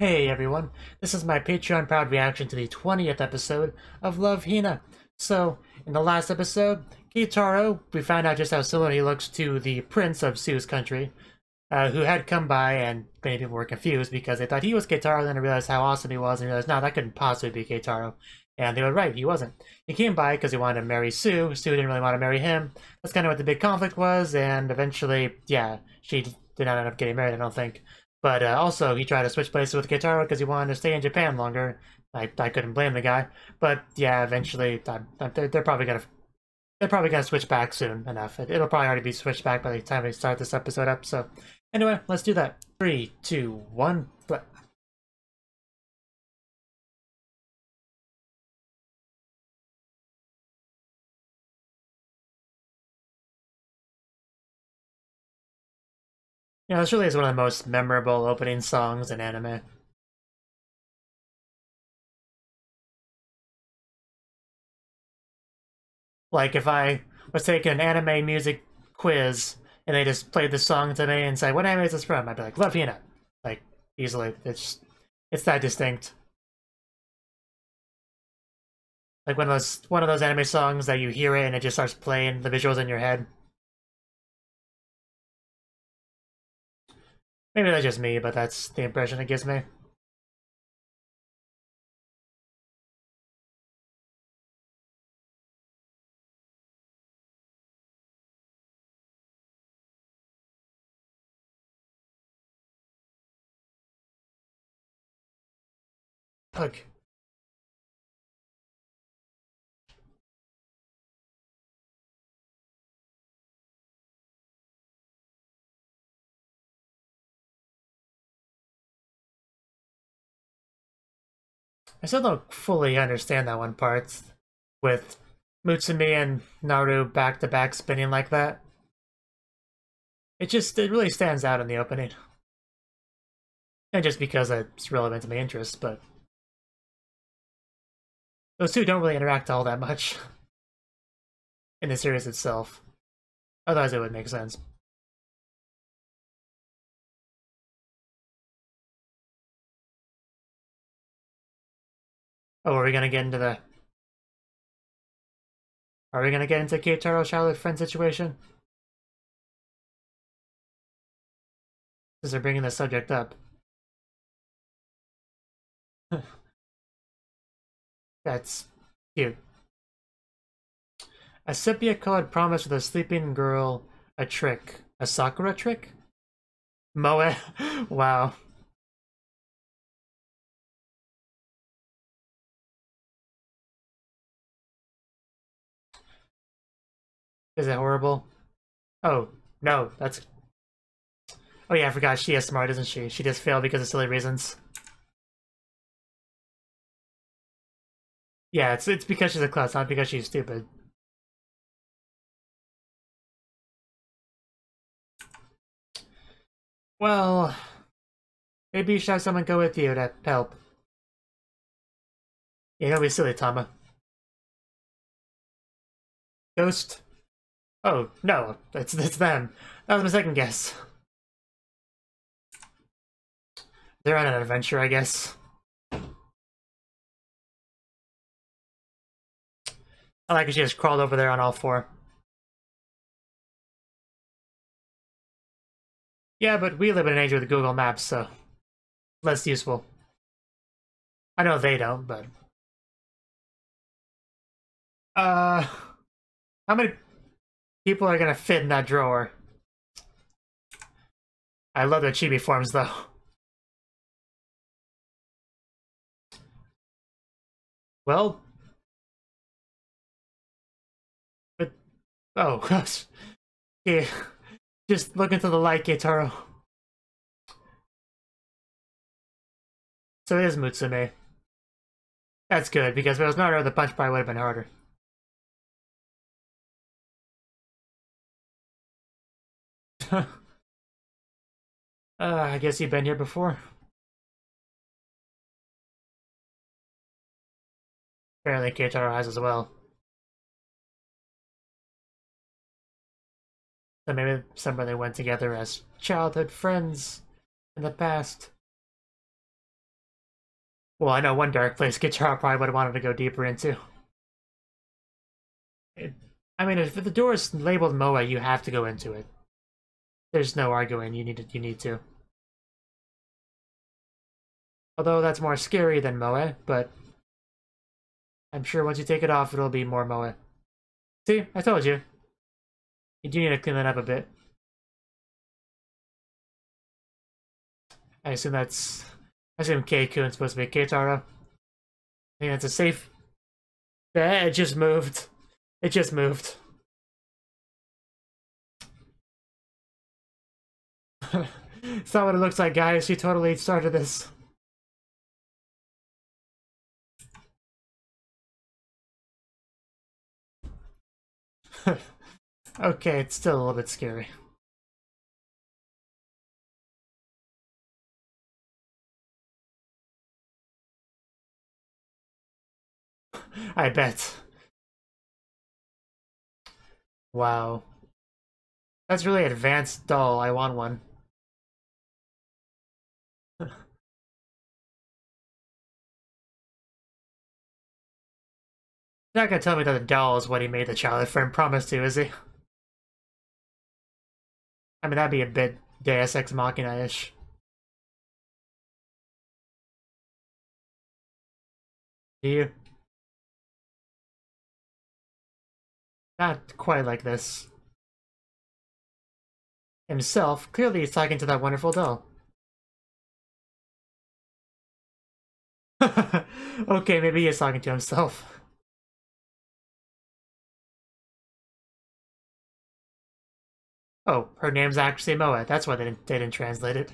Hey everyone, this is my Patreon proud reaction to the 20th episode of Love Hina. So, in the last episode, Kitaro, we found out just how similar he looks to the prince of Sue's country, who had come by, and many people were confused because they thought he was Kitaro, then they realized how awesome he was, and realized, no, that couldn't possibly be Kitaro. And they were right, he wasn't. He came by because he wanted to marry Sue. Sue didn't really want to marry him. That's kind of what the big conflict was, and eventually, yeah, she did not end up getting married, I don't think. But also, he tried to switch places with Kitaro because he wanted to stay in Japan longer. I couldn't blame the guy. But yeah, eventually, they're probably gonna switch back soon enough. It'll probably already be switched back by the time we start this episode up. So anyway, let's do that. 3, 2, 1, flip. You know, this really is one of the most memorable opening songs in anime. Like, if I was taking an anime music quiz and they just played the song to me and said, what anime is this from? I'd be like, Love Hina. Like, easily. It's that distinct. Like one of those anime songs that you hear it and it just starts playing the visuals in your head. Maybe that's just me, but that's the impression it gives me. Ugh. I still don't fully understand that one part, with Mutsumi and Naru back-to-back spinning like that. It really stands out in the opening. Not just because it's relevant to my interests, but... those two don't really interact all that much in the series itself. Otherwise it would make sense. Oh, are we gonna get into Kitaro Charlotte friend situation? Because they're bringing the subject up. That's cute. A Sepia-ko had promised the sleeping girl a trick. A Sakura trick? Moe? Wow. Is it horrible? Oh, no, that's... oh yeah, I forgot, she is smart, isn't she? She just failed because of silly reasons. Yeah, it's because she's a klutz, not because she's stupid. Well... maybe you should have someone go with you to help. Yeah, don't be silly, Tama. Ghost... oh, no, it's them. That was my second guess. They're on an adventure, I guess. I like how she just crawled over there on all four. Yeah, but we live in an age with Google Maps, so... less useful. I know they don't, but... how many... people are gonna fit in that drawer. I love their chibi forms though. Well. But, oh gosh. Yeah. Just look into the light, Kitaro. So it is Mutsumi. That's good, because if it was not her, the punch probably would have been harder. I guess you've been here before. Apparently Kitaro has as well. So maybe somewhere they went together as childhood friends in the past. Well, I know one dark place Guitar probably would have wanted to go deeper into. I mean, if the door is labeled Moe, you have to go into it. There's no arguing. You need to. Although that's more scary than Moe, but I'm sure once you take it off, it'll be more Moe. See, I told you. You do need to clean that up a bit. I assume that's... I assume Keikun is supposed to be Keitaro. I think that's a safe... Yeah, it just moved. It just moved. It's not what it looks like, guys. She totally started this. Okay, it's still a little bit scary. I bet. Wow. That's really advanced doll. I want one. You're not gonna tell me that the doll is what he made the childhood friend promise to, is he? I mean, that'd be a bit Deus Ex Machina-ish. Do you? Not quite like this. Himself, clearly he's talking to that wonderful doll. Okay, maybe he is talking to himself. Oh, her name's actually Moe. That's why they didn't translate it.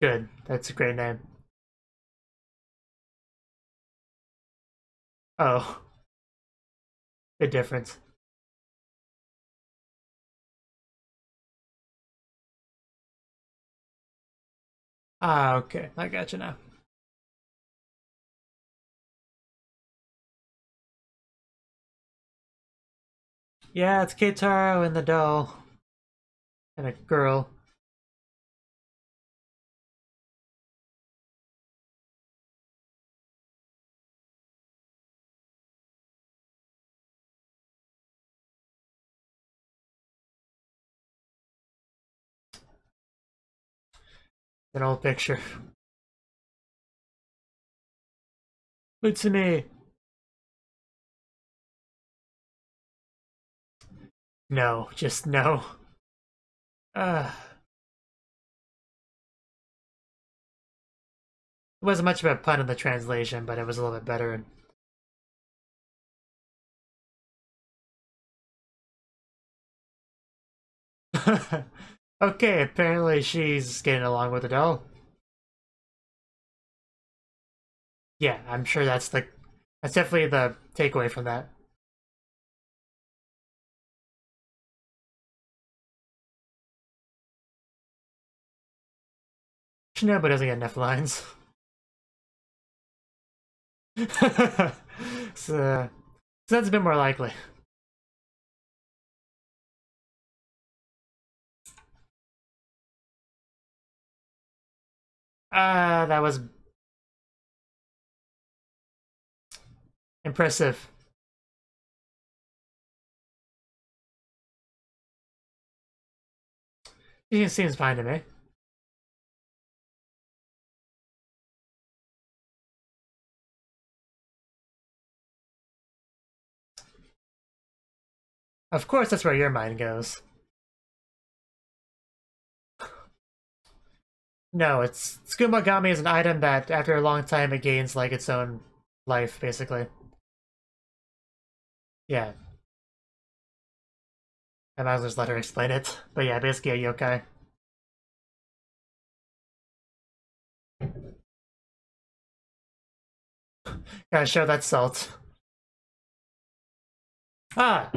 Good. That's a great name. Oh. Big difference. Ah, okay. I got you now. Yeah, it's Keitaro and the doll. And a girl. An old picture. Utsumi! No, just no. It wasn't much of a pun in the translation, but it was a little bit better. Okay, apparently she's getting along with the doll. Yeah, I'm sure that's definitely the takeaway from that. Shinobu doesn't get enough lines. So that's a bit more likely. That was impressive. She seems fine to me. Of course, that's where your mind goes. No, it's Tsukumogami is an item that after a long time it gains like its own life, basically. Yeah. I might as well just let her explain it. But yeah, basically a yokai. Gotta show that salt. Ah!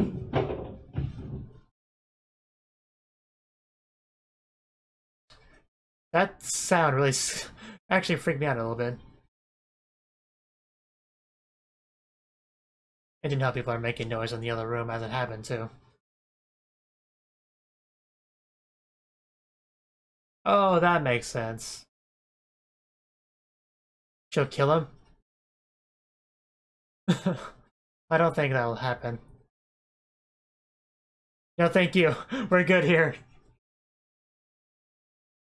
That sound really actually freaked me out a little bit. I didn't know people are making noise in the other room as it happened too. Oh, that makes sense. She'll kill him? I don't think that'll happen. No, thank you. We're good here.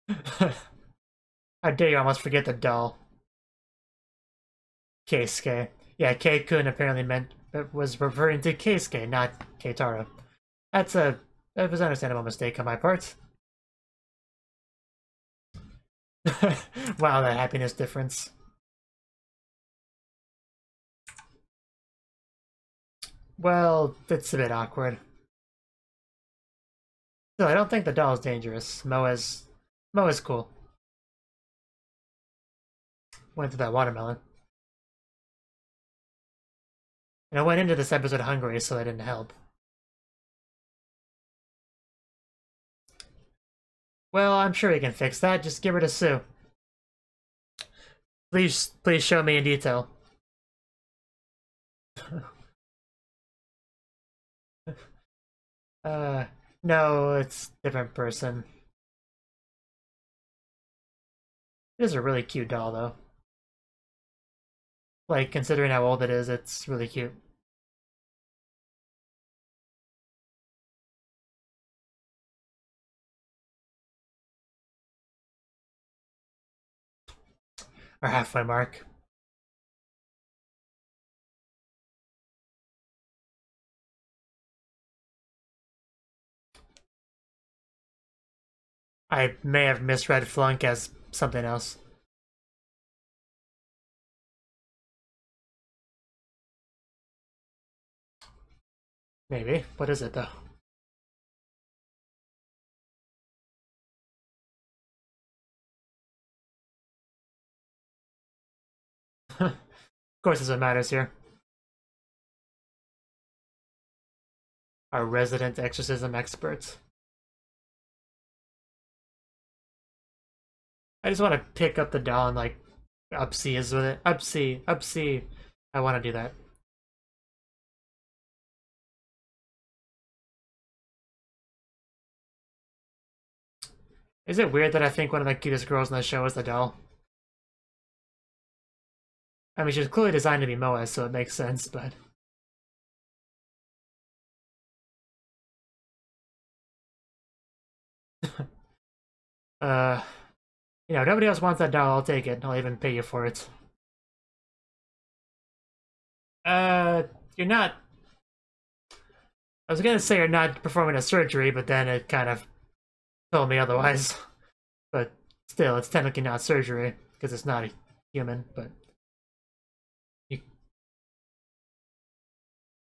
How dare you almost forget the doll. Keisuke. Yeah, Keikun apparently meant was referring to Keisuke, not Keitaro. That's a that was an understandable mistake on my part. Wow, that happiness difference. Well, it's a bit awkward. Still, I don't think the doll is dangerous. Moe's cool. Went to that watermelon. And I went into this episode hungry, so that didn't help. Well, I'm sure we can fix that. Just give her to Sue. Please show me in detail. No, it's a different person. It is a really cute doll, though. Like, considering how old it is, it's really cute. Our halfway mark. I may have misread Flunk as something else. Maybe. What is it, though? Of course it's what matters here. Our resident exorcism experts. I just want to pick up the doll and like upsee is with it. Upsee, upsee. I want to do that. Is it weird that I think one of the cutest girls in the show is the doll? I mean, she's clearly designed to be Moe, so it makes sense, but... You know, nobody else wants that doll, I'll take it. I'll even pay you for it. You're not... I was gonna say you're not performing a surgery, but then it kind of... told me otherwise, but still, it's technically not surgery because it's not a human. But you...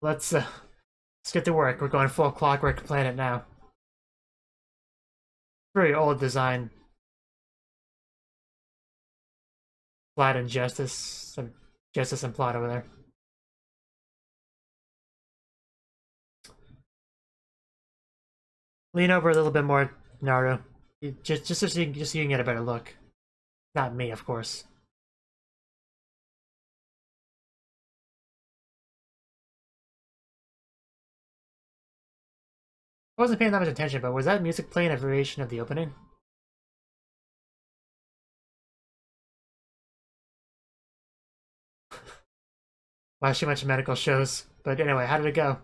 let's get to work. We're going full Clockwork Planet now. Very old design. Plot and justice, some justice and plot over there. Lean over a little bit more. Naruto, just so you can get a better look. Not me, of course. I wasn't paying that much attention, but was that music playing a variation of the opening? Watch too much medical shows. But anyway, how did it go?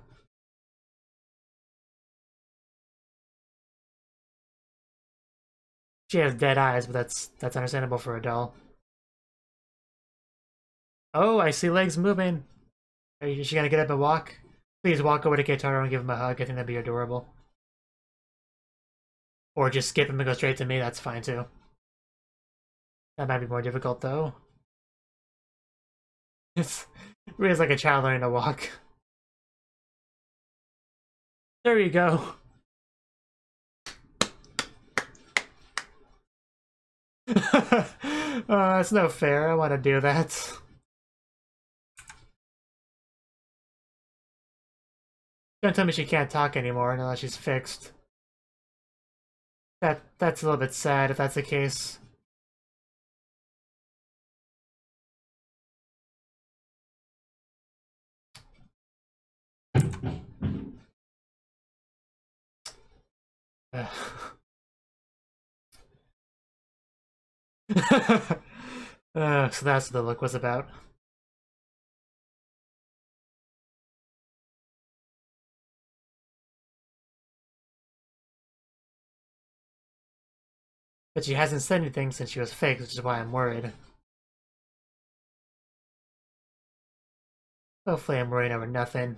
She has dead eyes, but that's understandable for a doll. Oh, I see legs moving. Is she gonna get up and walk? Please walk over to Keitaro and give him a hug. I think that'd be adorable. Or just skip him and go straight to me. That's fine too. That might be more difficult though. It's really like a child learning to walk. There you go. That's no fair. I want to do that. Don't tell me she can't talk anymore unless she's fixed. That's a little bit sad if that's the case. So that's what the look was about. But she hasn't said anything since she was fake, which is why I'm worried. Hopefully I'm worried over nothing.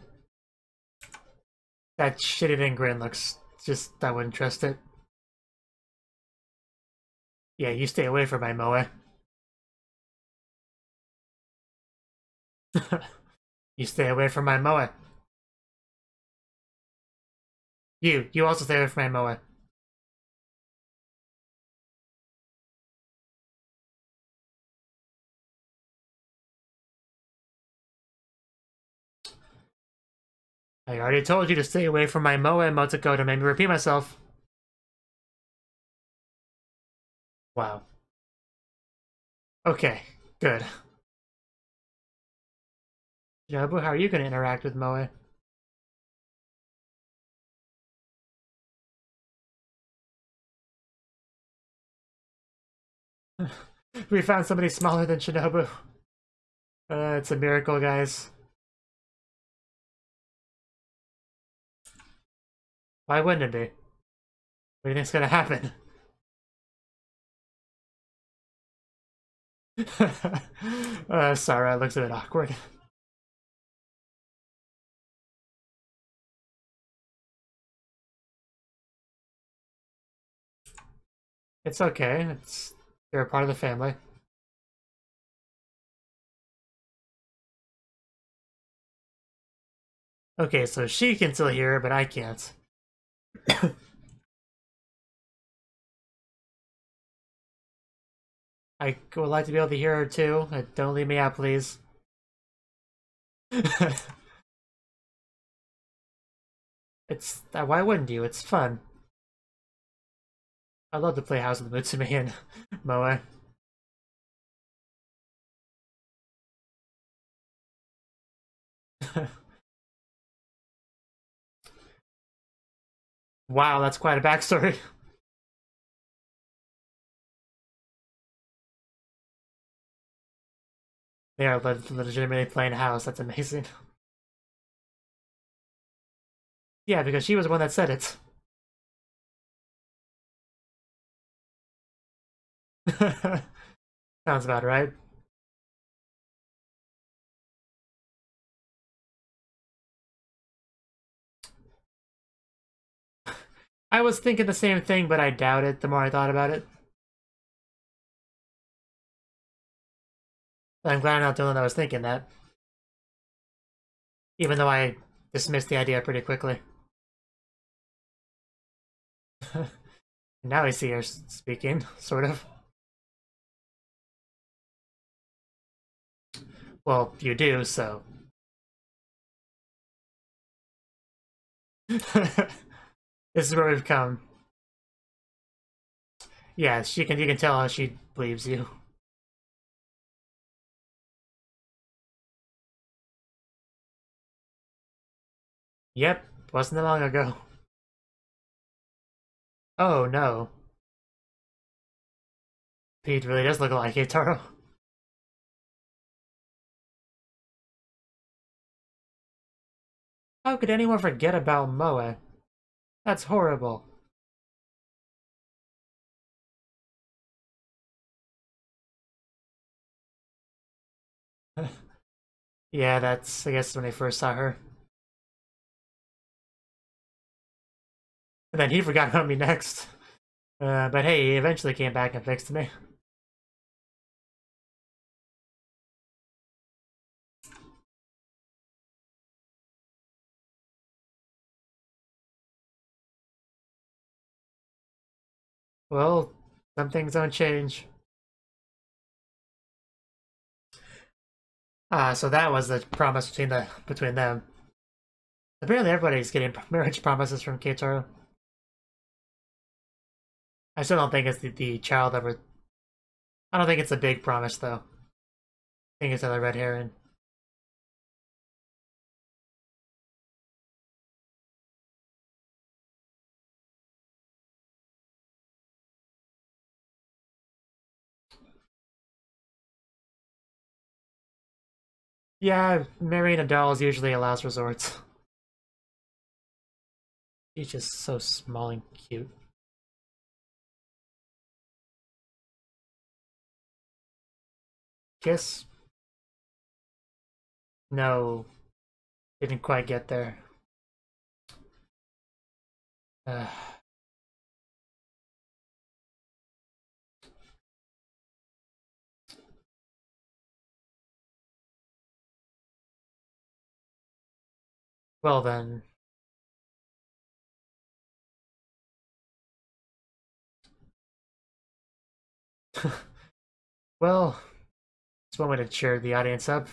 That shitty Ingrid looks just, I wouldn't trust it. Yeah, you stay away from my Moe. You stay away from my Moe. You also stay away from my Moe. I already told you to stay away from my Moe, Motoko. Don't make me repeat myself. Wow. Okay, good. Nobu, how are you going to interact with Moe? We found somebody smaller than Shinobu. It's a miracle, guys. Why wouldn't it be? What do you think's gonna happen? Sarah looks a bit awkward. It's okay. You're a part of the family. Okay, so she can still hear her, but I can't. I would like to be able to hear her too. Don't leave me out, please. It's why wouldn't you? It's fun. I love to play House of the Mutsumi and Moe. Wow, that's quite a backstory. They are legitimately playing house. That's amazing. Yeah, because she was the one that said it. Sounds about right. I was thinking the same thing, but I doubt it the more I thought about it. I'm glad I'm not the only one that was thinking that. Even though I dismissed the idea pretty quickly. Now I see her speaking, sort of. Well, you do, so... This is where we've come. Yeah, you can tell how she believes you. Yep, wasn't that long ago. Oh no. Pete really does look like Itaro. How could anyone forget about Moe? That's horrible. Yeah, that's, I guess, when I first saw her. And then he forgot about me next. But hey, he eventually came back and fixed me. Well, some things don't change. So that was the promise between them. Apparently everybody's getting marriage promises from Keitaro. I still don't think it's the child ever. I don't think it's a big promise though. I think it's another red herring. Yeah, marrying a doll is usually a last resort. She's just so small and cute. Kiss? No. Didn't quite get there. Well then. Well, it's one way to cheer the audience up. Is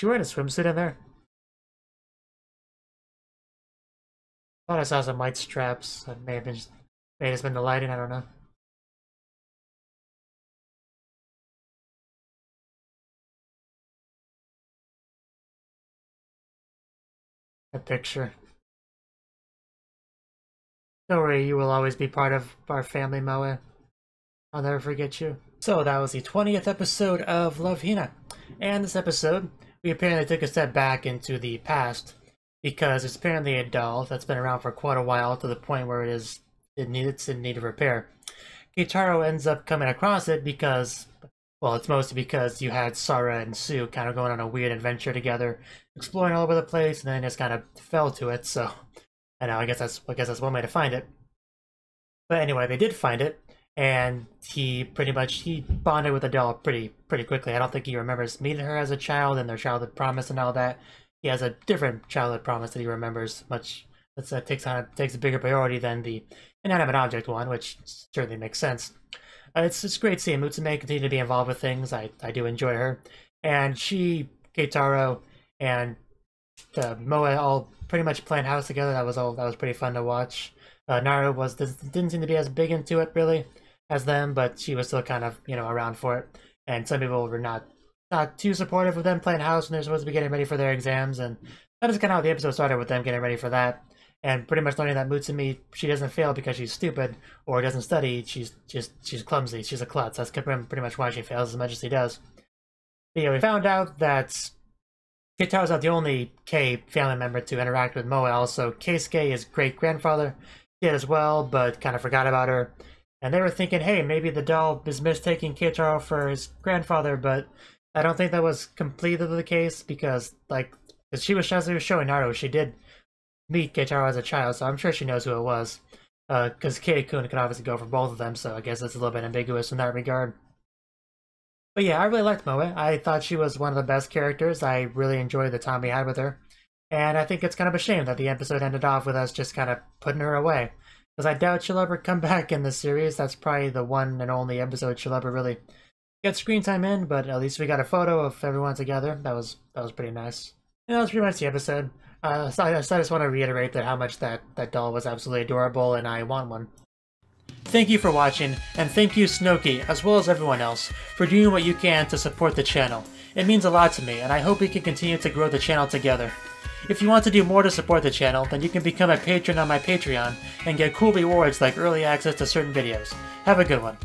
she wearing a swimsuit in there? Thought I saw some white straps. That may have just been the lighting, I don't know. That picture. Don't worry, you will always be part of our family, Moe. I'll never forget you. So that was the 20th episode of Love Hina. And this episode, we apparently took a step back into the past because it's apparently a doll that's been around for quite a while to the point where it's in need of repair. Keitaro ends up coming across it because, well, it's mostly because you had Sara and Sue kind of going on a weird adventure together, exploring all over the place, and then just kind of fell to it, so... I know, I guess that's one way to find it. But anyway, they did find it, and he bonded with the doll pretty quickly. I don't think he remembers meeting her as a child and their childhood promise and all that. He has a different childhood promise that he remembers much. That takes a bigger priority than the inanimate object one, which certainly makes sense. It's great seeing Mutsume continue to be involved with things. I do enjoy her, and she, Keitaro, and Moe all pretty much playing house together. That was pretty fun to watch. Naru didn't seem to be as big into it really as them, but she was still kind of, you know, around for it. And some people were not too supportive of them playing house when they're supposed to be getting ready for their exams, and that is kind of how the episode started, with them getting ready for that and pretty much learning that Mutsume, she doesn't fail because she's stupid or doesn't study. She's clumsy. She's a klutz. That's pretty much why she fails as much as she does. But yeah, we found out that Keitaro's not the only K family member to interact with Moe. Also, Keisuke, his great-grandfather, did as well, but kind of forgot about her. And they were thinking, hey, maybe the doll is mistaking Keitaro for his grandfather, but I don't think that was completely the case, because, like, as she was showing Naru, she did meet Keitaro as a child, so I'm sure she knows who it was. Because Kei-kun can obviously go for both of them, so I guess it's a little bit ambiguous in that regard. But yeah, I really liked Moe. I thought she was one of the best characters. I really enjoyed the time we had with her. And I think it's kind of a shame that the episode ended off with us just kind of putting her away, because I doubt she'll ever come back in the series. That's probably the one and only episode she'll ever really get screen time in, but at least we got a photo of everyone together. That was pretty nice. And that was pretty much the episode. So I just want to reiterate that how much that doll was absolutely adorable, and I want one. Thank you for watching, and thank you Snooki, as well as everyone else, for doing what you can to support the channel. It means a lot to me, and I hope we can continue to grow the channel together. If you want to do more to support the channel, then you can become a patron on my Patreon and get cool rewards like early access to certain videos. Have a good one.